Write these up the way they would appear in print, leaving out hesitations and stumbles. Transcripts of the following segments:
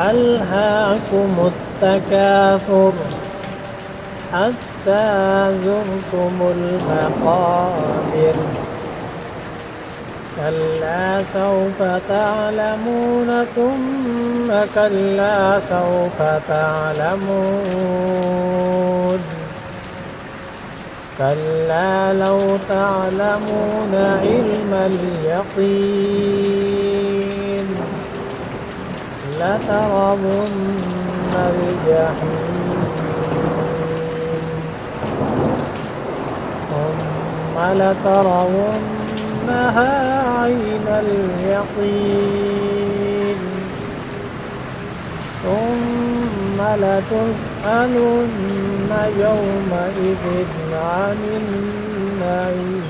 ألهاكم التكاثر حتى زرتم المقابر كلا سوف تعلمون ثم كلا سوف تعلمون كلا لو تعلمون علم اليقين لترون الجحيم ثم لترونها عين اليقين ثم لتسألن يومئذ عن النعيم.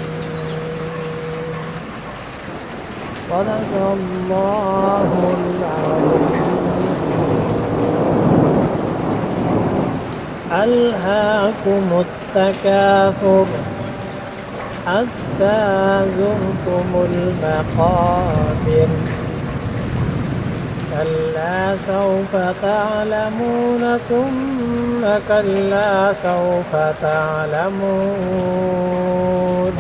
صدق الله العظيم. ألهاكم التكاثر حتى زرتم المقابر كلا سوف تعلمون ثم كلا سوف تعلمون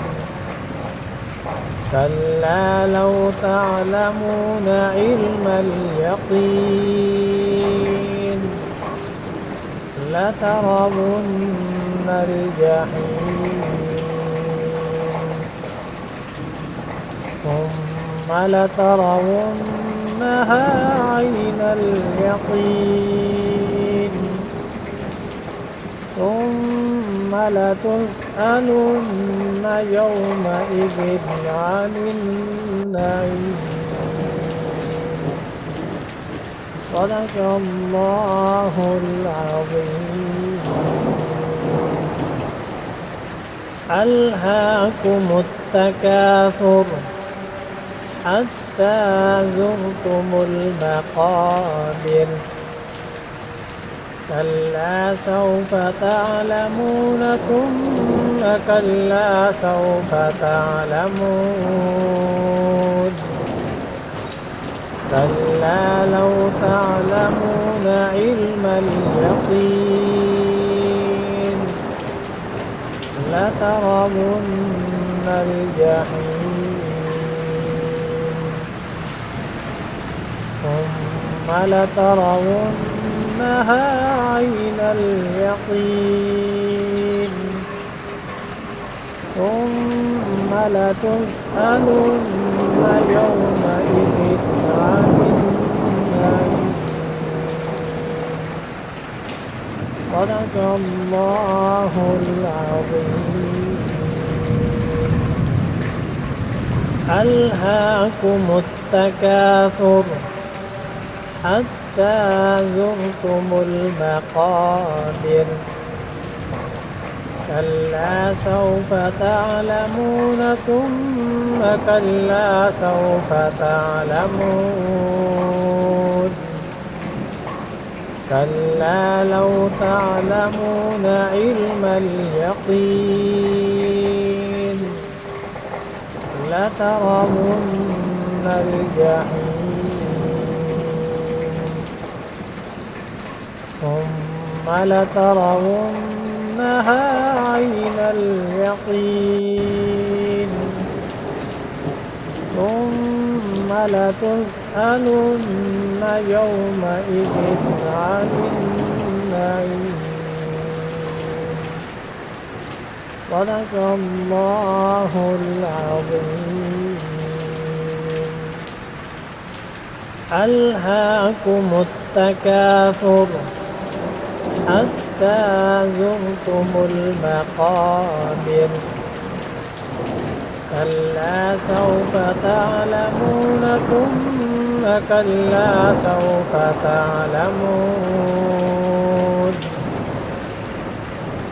كلا لو تعلمون علم اليقين لترون الجحيم ثم لترون إنها عين اليقين ثم لتسألن يومئذ عن النعيم. صدق الله العظيم. ألهاكم التكاثر حتى زرتم المقابر كلا سوف تعلمون ثم كلا سوف تعلمون كلا لو تعلمون علم اليقين لترون الجحيم ثم لترونها عين اليقين ثم لتسألن يومئذ عن النعيم. صدق الله العظيم. ألهاكم التكاثر حتى زرتم المقابر كلا سوف تعلمون ثم كلا سوف تعلمون كلا لو تعلمون علم اليقين لترون الجحيم ثم لترونها عين اليقين ثم لتسألن يومئذ عن النعيم. صدق الله العظيم. ألهاكم التكاثر حتى زرتم المقابر كلا سوف تعلمون ثم كلا سوف تعلمون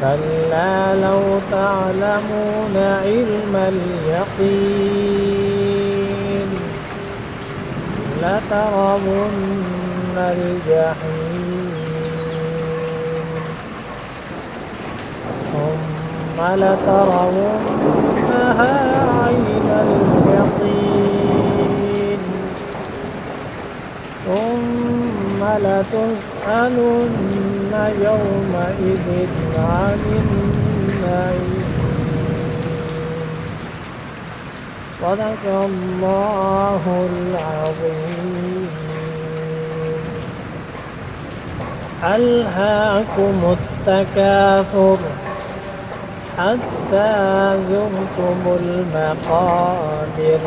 كلا لو تعلمون علم اليقين لترون الجحيم ثم لترونها عين اليقين لتسألن يومئذ عن النعيم. صدق الله العظيم. ألهاكم التكاثر حتى زرتم المقابر.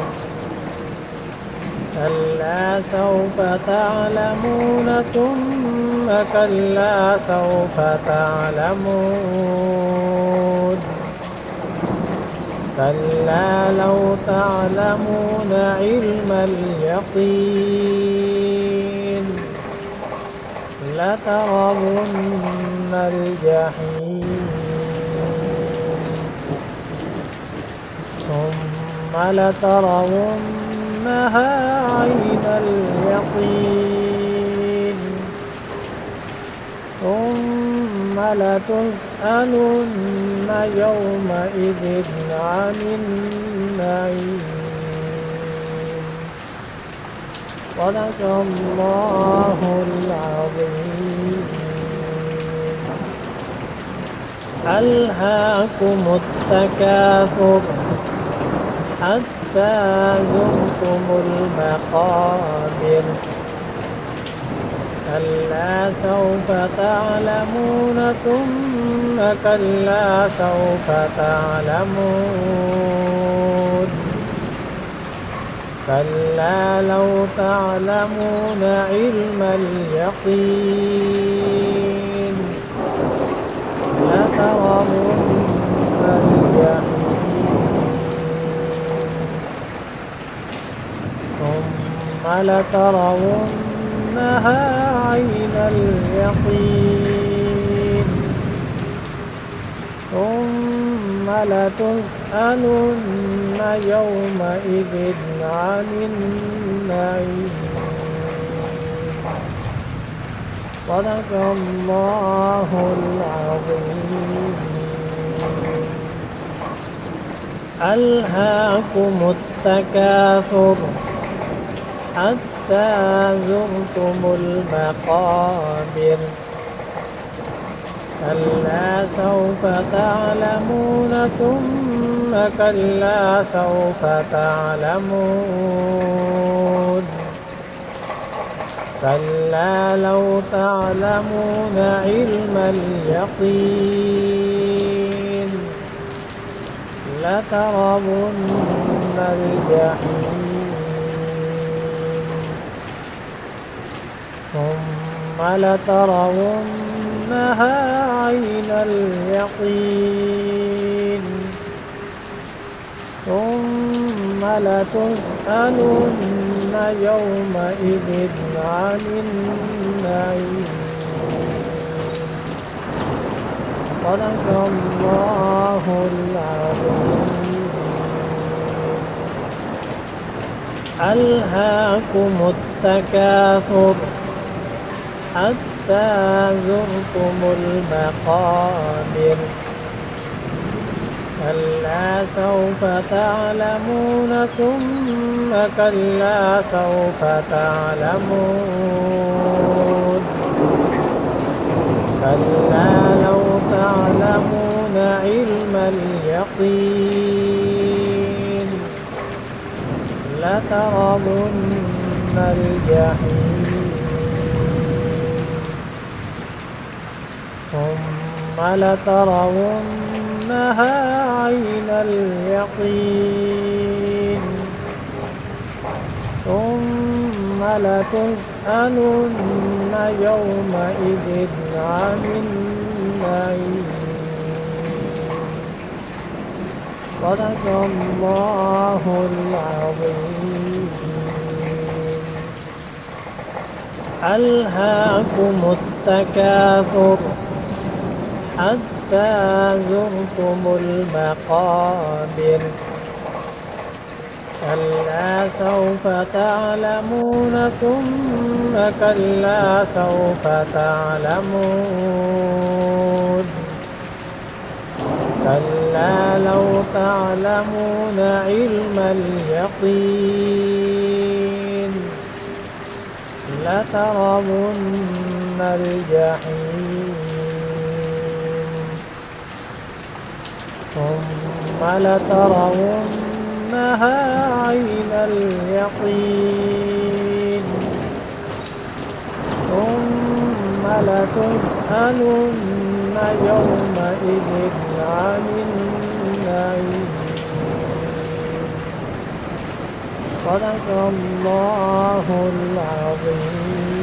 كلا سوف تعلمون ثم كلا سوف تعلمون. كلا لو تعلمون علم اليقين لترون الجحيم ثم لترونها عين اليقين ثم لتسألن يومئذ عن النعيم. صدق الله العظيم. ألهاكم التكاثر حتى زرتم المقابر. كلا سوف تعلمون ثم كلا سوف تعلمون. كلا لو تعلمون علم اليقين لترون الجحيم ثم لترونها عين اليقين ثم لتسألن يومئذ عن النعيم. صدق الله العظيم. ألهاكم التكاثر حتى زرتم المقابر. كلا سوف تعلمون ثم كلا سوف تعلمون. كلا لو تعلمون علم اليقين لترون الجحيم ثم لترونها عين اليقين ثم لتسألن يومئذ عن النعيم. صدق الله العظيم. ألهاكم التكاثر حتى زرتم المقابر. كلا سوف تعلمون ثم كلا سوف تعلمون. كلا لو تعلمون علم اليقين لترون الجحيم ثم لترونها عين اليقين ثم لتسألن يومئذ عن النعيم. صدق الله العظيم. ألهاكم التكاثر حتى زرتم المقابر. كلا سوف تعلمون ثم كلا سوف تعلمون. كلا لو تعلمون علم اليقين لترون الجحيم ثم لترونها عين اليقين ثم لتسألن يومئذ عن النعيم. صدق الله العظيم.